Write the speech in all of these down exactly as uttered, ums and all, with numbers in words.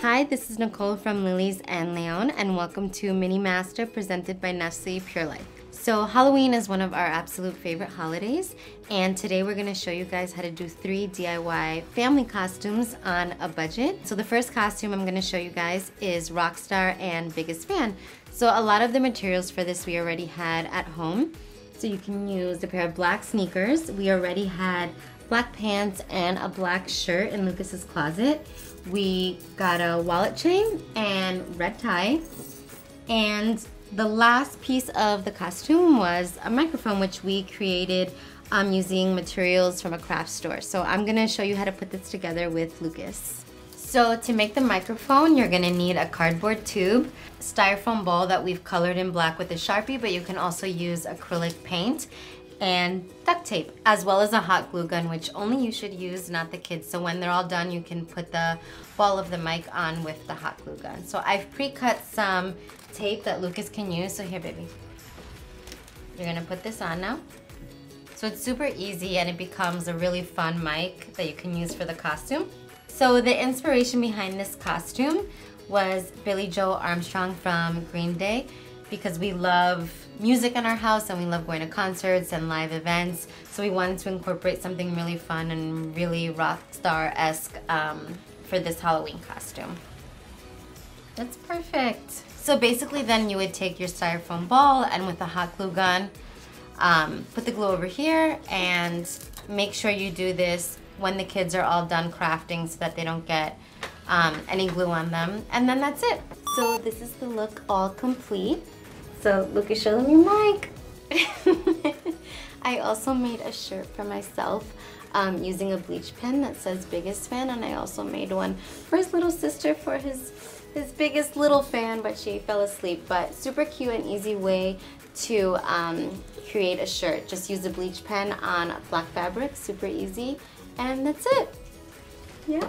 Hi, this is Nicole from Lily's and Leon, and welcome to Mini Master presented by Nestle Pure Life. So Halloween is one of our absolute favorite holidays, and today we're gonna show you guys how to do three D I Y family costumes on a budget. So the first costume I'm gonna show you guys is Rockstar and Biggest Fan. So a lot of the materials for this we already had at home. So you can use a pair of black sneakers. We already had black pants and a black shirt in Lucas's closet. We got a wallet chain and red tie. And the last piece of the costume was a microphone, which we created um, using materials from a craft store. So I'm gonna show you how to put this together with Lucas. So to make the microphone, you're gonna need a cardboard tube, styrofoam ball that we've colored in black with a Sharpie, but you can also use acrylic paint and duct tape, as well as a hot glue gun, which only you should use, not the kids. So when they're all done, you can put the ball of the mic on with the hot glue gun. So I've pre-cut some tape that Lucas can use. So here, baby, you're gonna put this on now. So it's super easy and it becomes a really fun mic that you can use for the costume. So the inspiration behind this costume was Billie Joe Armstrong from Green Day, because we love music in our house and we love going to concerts and live events. So we wanted to incorporate something really fun and really rock star-esque um, for this Halloween costume. That's perfect. So basically then you would take your styrofoam ball and with a hot glue gun, um, put the glue over here and make sure you do this when the kids are all done crafting so that they don't get um, any glue on them. And then that's it. So this is the look all complete. So Lucas, show them your mic. I also made a shirt for myself um, using a bleach pen that says Biggest Fan, and I also made one for his little sister for his, his biggest little fan, but she fell asleep. But super cute and easy way to um, create a shirt. Just use a bleach pen on black fabric, super easy, and that's it. Yeah.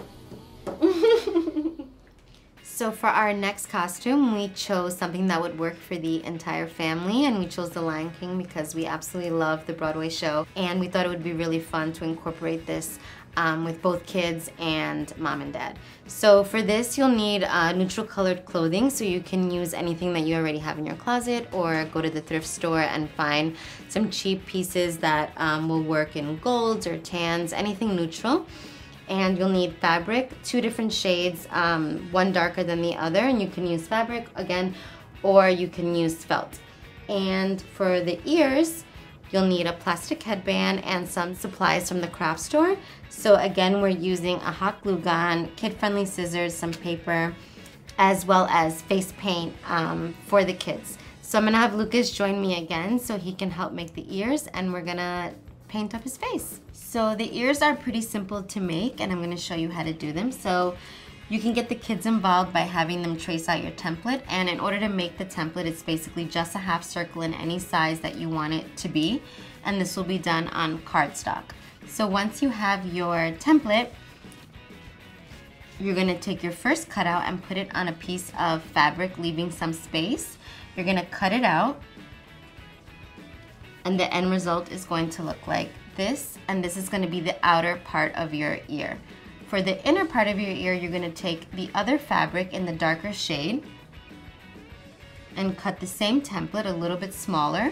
So for our next costume, we chose something that would work for the entire family, and we chose the Lion King because we absolutely love the Broadway show, and we thought it would be really fun to incorporate this um, with both kids and mom and dad. So for this, you'll need uh, neutral colored clothing, so you can use anything that you already have in your closet, or go to the thrift store and find some cheap pieces that um, will work in golds or tans, anything neutral. And you'll need fabric, two different shades, um, one darker than the other, and you can use fabric again, or you can use felt. And for the ears, you'll need a plastic headband and some supplies from the craft store. So again, we're using a hot glue gun, kid-friendly scissors, some paper, as well as face paint um, for the kids. So I'm gonna have Lucas join me again so he can help make the ears, and we're gonna paint up his face. So the ears are pretty simple to make, and I'm gonna show you how to do them. So you can get the kids involved by having them trace out your template, and in order to make the template, it's basically just a half circle in any size that you want it to be, and this will be done on cardstock. So once you have your template, you're gonna take your first cutout and put it on a piece of fabric, leaving some space. You're gonna cut it out, and the end result is going to look like this, and this is going to be the outer part of your ear. For the inner part of your ear, you're going to take the other fabric in the darker shade and cut the same template a little bit smaller,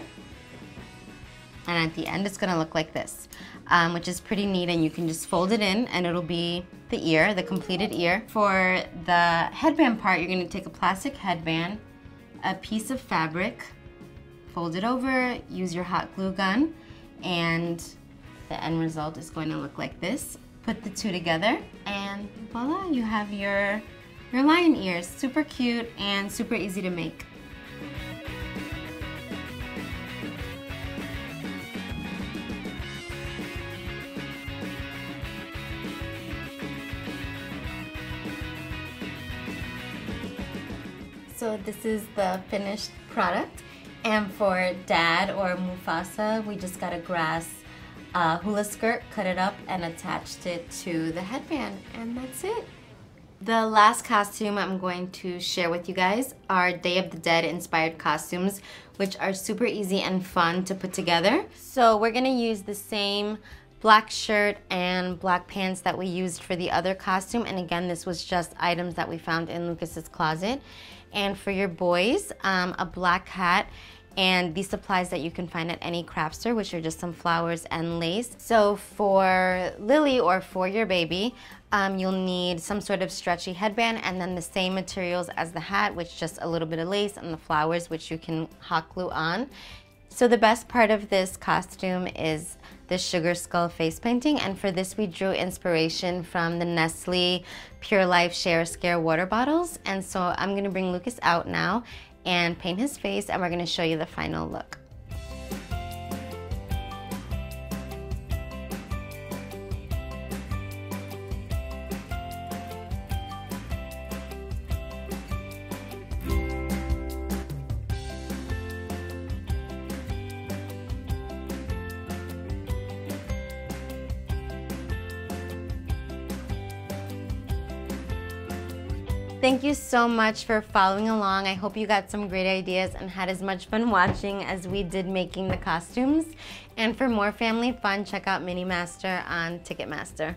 and at the end it's going to look like this, um, which is pretty neat, and you can just fold it in and it'll be the ear, the completed ear. For the headband part, you're going to take a plastic headband, a piece of fabric, fold it over, use your hot glue gun, and the end result is going to look like this. Put the two together and voila, you have your, your lion ears. Super cute and super easy to make. So this is the finished product. And for Dad or Mufasa, we just got a grass uh, hula skirt, cut it up, and attached it to the headband, and that's it. The last costume I'm going to share with you guys are Day of the Dead inspired costumes, which are super easy and fun to put together. So we're gonna use the same black shirt and black pants that we used for the other costume. And again, this was just items that we found in Lucas's closet. And for your boys, um, a black hat and these supplies that you can find at any craft store, which are just some flowers and lace. So for Lily or for your baby, um, you'll need some sort of stretchy headband and then the same materials as the hat, which just a little bit of lace and the flowers, which you can hot glue on. So the best part of this costume is the sugar skull face painting, and for this we drew inspiration from the Nestle Pure Life Share Scare water bottles. And so I'm gonna bring Lucas out now and paint his face, and we're gonna show you the final look. Thank you so much for following along. I hope you got some great ideas and had as much fun watching as we did making the costumes. And for more family fun, check out Mini Master on Ticketmaster.